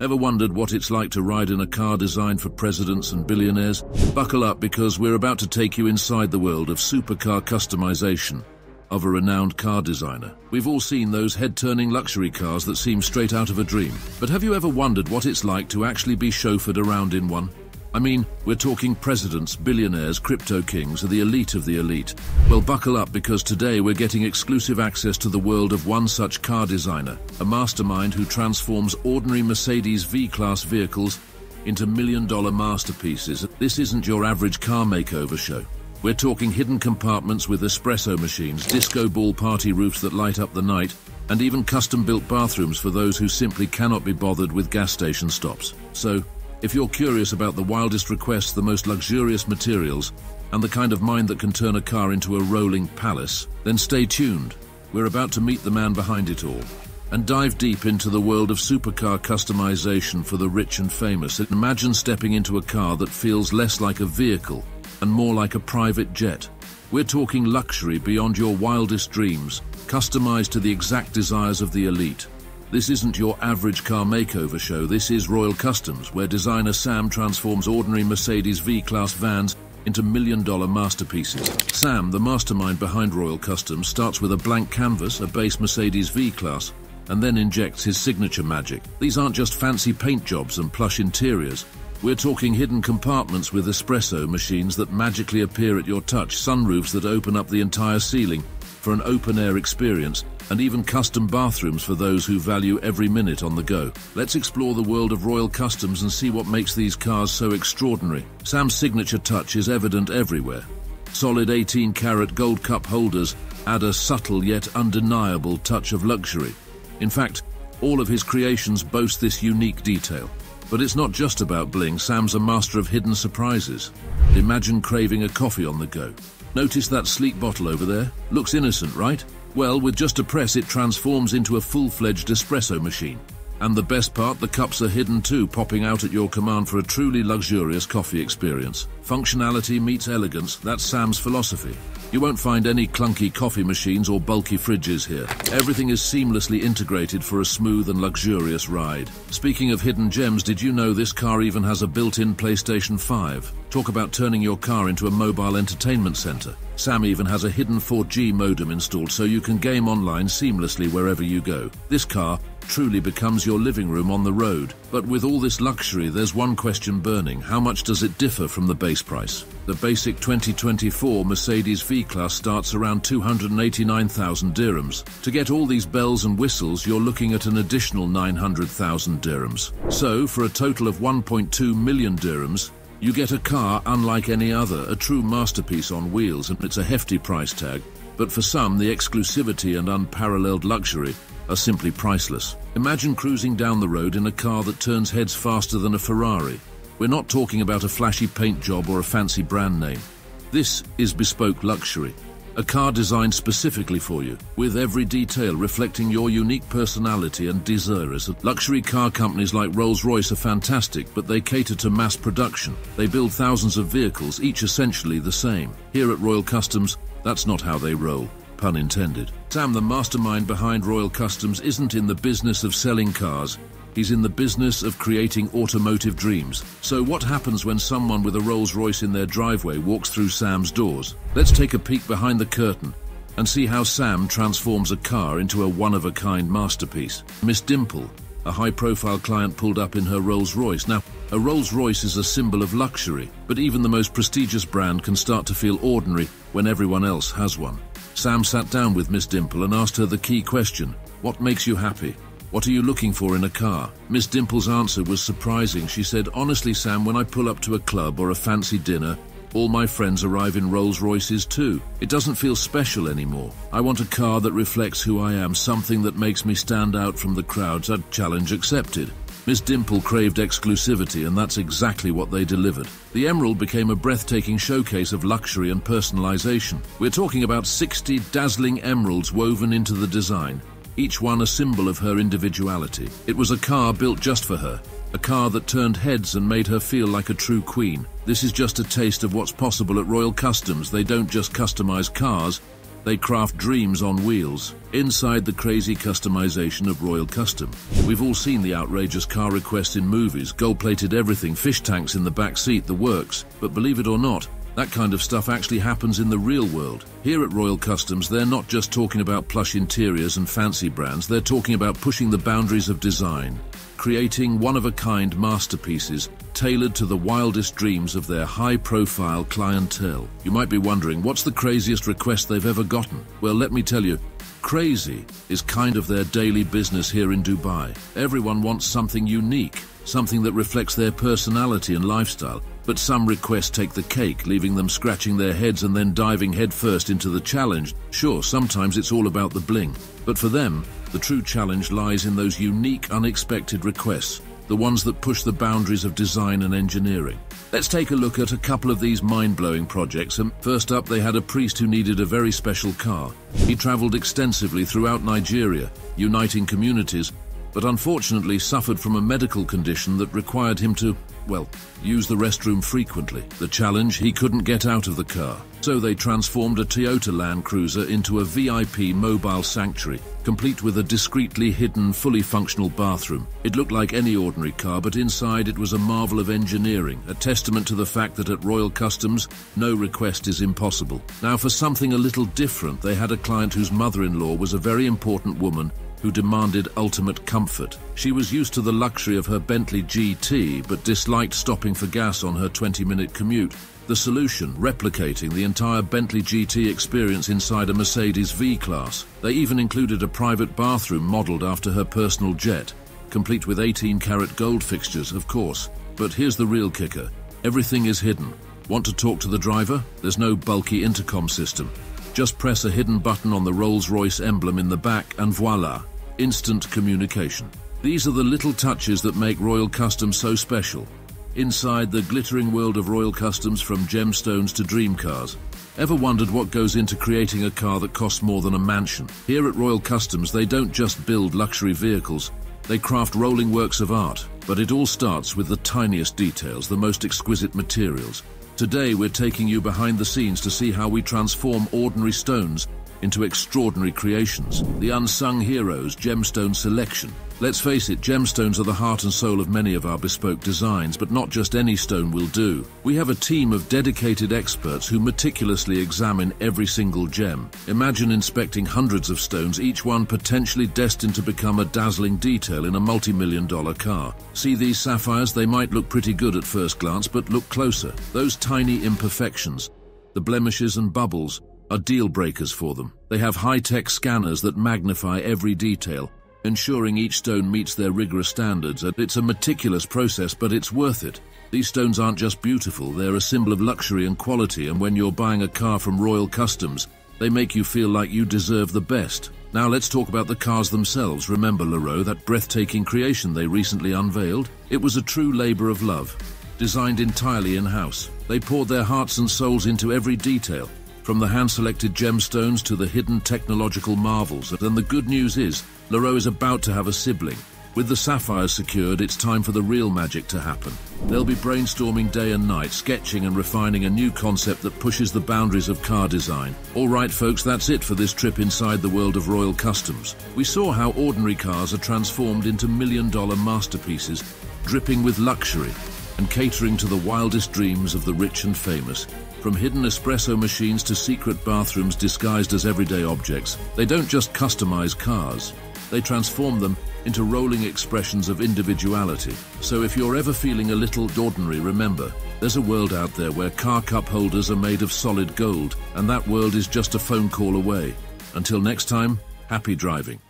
Ever wondered what it's like to ride in a car designed for presidents and billionaires? Buckle up, because we're about to take you inside the world of supercar customization of a renowned car designer. We've all seen those head-turning luxury cars that seem straight out of a dream. But have you ever wondered what it's like to actually be chauffeured around in one? I mean, we're talking presidents, billionaires, crypto kings, or the elite of the elite. Well, buckle up, because today we're getting exclusive access to the world of one such car designer, a mastermind who transforms ordinary Mercedes V-Class vehicles into million-dollar masterpieces. This isn't your average car makeover show. We're talking hidden compartments with espresso machines, disco ball party roofs that light up the night, and even custom-built bathrooms for those who simply cannot be bothered with gas station stops. So, if you're curious about the wildest requests, the most luxurious materials, and the kind of mind that can turn a car into a rolling palace, then stay tuned. We're about to meet the man behind it all and dive deep into the world of supercar customization for the rich and famous. Imagine stepping into a car that feels less like a vehicle and more like a private jet. We're talking luxury beyond your wildest dreams, customized to the exact desires of the elite. This isn't your average car makeover show. This is Royal Customs, where designer Sam transforms ordinary Mercedes V-Class vans into million-dollar masterpieces. Sam, the mastermind behind Royal Customs, starts with a blank canvas, a base Mercedes V-Class, and then injects his signature magic. These aren't just fancy paint jobs and plush interiors. We're talking hidden compartments with espresso machines that magically appear at your touch, sunroofs that open up the entire ceiling for an open-air experience, and even custom bathrooms for those who value every minute on the go. Let's explore the world of Royal Customs and see what makes these cars so extraordinary. Sam's signature touch is evident everywhere. Solid 18-karat gold cup holders add a subtle yet undeniable touch of luxury. In fact, all of his creations boast this unique detail. But it's not just about bling. Sam's a master of hidden surprises. Imagine craving a coffee on the go. Notice that sleek bottle over there? Looks innocent, right? Well, with just a press, it transforms into a full-fledged espresso machine. And the best part, the cups are hidden too, popping out at your command for a truly luxurious coffee experience. Functionality meets elegance, that's Sam's philosophy. You won't find any clunky coffee machines or bulky fridges here. Everything is seamlessly integrated for a smooth and luxurious ride. Speaking of hidden gems, did you know this car even has a built-in PlayStation 5? Talk about turning your car into a mobile entertainment center. Sam even has a hidden 4G modem installed, so you can game online seamlessly wherever you go. This car truly becomes your living room on the road. But with all this luxury, there's one question burning. How much does it differ from the base price? The basic 2024 Mercedes V-Class starts around 289,000 dirhams. To get all these bells and whistles, you're looking at an additional 900,000 dirhams. So, for a total of 1.2 million dirhams, you get a car unlike any other, a true masterpiece on wheels, and it's a hefty price tag. But for some, the exclusivity and unparalleled luxury are simply priceless. Imagine cruising down the road in a car that turns heads faster than a Ferrari. We're not talking about a flashy paint job or a fancy brand name. This is bespoke luxury, a car designed specifically for you, with every detail reflecting your unique personality and desires. Luxury car companies like Rolls Royce are fantastic, but they cater to mass production. They build thousands of vehicles, each essentially the same. Here at Royal Customs, that's not how they roll, pun intended. Sam, the mastermind behind Royal Customs, isn't in the business of selling cars. He's in the business of creating automotive dreams. So what happens when someone with a Rolls Royce in their driveway walks through Sam's doors? Let's take a peek behind the curtain and see how Sam transforms a car into a one-of-a-kind masterpiece. Miss Dimple, a high-profile client, pulled up in her Rolls Royce. Now, a Rolls Royce is a symbol of luxury, but even the most prestigious brand can start to feel ordinary when everyone else has one. Sam sat down with Miss Dimple and asked her the key question: what makes you happy? What are you looking for in a car? Miss Dimple's answer was surprising. She said, honestly, Sam, when I pull up to a club or a fancy dinner, all my friends arrive in Rolls Royces too. It doesn't feel special anymore. I want a car that reflects who I am, something that makes me stand out from the crowds. A challenge accepted. Miss Dimple craved exclusivity, and that's exactly what they delivered. The Emerald became a breathtaking showcase of luxury and personalization. We're talking about 60 dazzling emeralds woven into the design, each one a symbol of her individuality. It was a car built just for her, a car that turned heads and made her feel like a true queen. This is just a taste of what's possible at Royal Customs. They don't just customize cars, They craft dreams on wheels, inside the crazy customization of Royal Customs. We've all seen the outrageous car requests in movies, gold-plated everything, fish tanks in the back seat, the works. But believe it or not, that kind of stuff actually happens in the real world. Here at Royal Customs, they're not just talking about plush interiors and fancy brands, they're talking about pushing the boundaries of design, creating one-of-a-kind masterpieces tailored to the wildest dreams of their high-profile clientele. You might be wondering, what's the craziest request they've ever gotten? Well, let me tell you, crazy is kind of their daily business here in Dubai. Everyone wants something unique, something that reflects their personality and lifestyle, but some requests take the cake, leaving them scratching their heads and then diving headfirst into the challenge. Sure, sometimes it's all about the bling, but for them, the true challenge lies in those unique, unexpected requests, the ones that push the boundaries of design and engineering. Let's take a look at a couple of these mind-blowing projects. First up, they had a priest who needed a very special car. He traveled extensively throughout Nigeria, uniting communities, but unfortunately suffered from a medical condition that required him to, well, use the restroom frequently. The challenge, he couldn't get out of the car. So they transformed a Toyota Land Cruiser into a VIP mobile sanctuary, complete with a discreetly hidden, fully functional bathroom. It looked like any ordinary car, but inside it was a marvel of engineering, a testament to the fact that at Royal Customs, no request is impossible. Now, for something a little different, they had a client whose mother-in-law was a very important woman who demanded ultimate comfort. She was used to the luxury of her Bentley GT, but disliked stopping for gas on her 20-minute commute. The solution, replicating the entire Bentley GT experience inside a Mercedes V-Class. They even included a private bathroom modeled after her personal jet, complete with 18-karat gold fixtures, of course. But here's the real kicker. Everything is hidden. Want to talk to the driver? There's no bulky intercom system. Just press a hidden button on the Rolls Royce emblem in the back and voila, instant communication. These are the little touches that make Royal Customs so special. Inside the glittering world of Royal Customs, from gemstones to dream cars. Ever wondered what goes into creating a car that costs more than a mansion? Here at Royal Customs, they don't just build luxury vehicles, they craft rolling works of art. But it all starts with the tiniest details, the most exquisite materials. Today, we're taking you behind the scenes to see how we transform ordinary stones into extraordinary creations. The unsung heroes, gemstone selection. Let's face it, gemstones are the heart and soul of many of our bespoke designs, but not just any stone will do. We have a team of dedicated experts who meticulously examine every single gem. Imagine inspecting hundreds of stones, each one potentially destined to become a dazzling detail in a multi-million-dollar car. See these sapphires? They might look pretty good at first glance, but look closer. Those tiny imperfections, the blemishes and bubbles, are deal breakers for them. They have high-tech scanners that magnify every detail, ensuring each stone meets their rigorous standards. It's a meticulous process, but it's worth it. These stones aren't just beautiful, they're a symbol of luxury and quality, and when you're buying a car from Royal Customs, they make you feel like you deserve the best. Now let's talk about the cars themselves. Remember Leroux, that breathtaking creation they recently unveiled? It was a true labor of love, designed entirely in-house. They poured their hearts and souls into every detail, from the hand-selected gemstones to the hidden technological marvels. And the good news is, Leroux is about to have a sibling. With the sapphires secured, it's time for the real magic to happen. They'll be brainstorming day and night, sketching and refining a new concept that pushes the boundaries of car design. All right, folks, that's it for this trip inside the world of Royal Customs. We saw how ordinary cars are transformed into million-dollar masterpieces, dripping with luxury and catering to the wildest dreams of the rich and famous. From hidden espresso machines to secret bathrooms disguised as everyday objects, they don't just customize cars, they transform them into rolling expressions of individuality. So if you're ever feeling a little ordinary, remember, there's a world out there where car cup holders are made of solid gold, and that world is just a phone call away. Until next time, happy driving.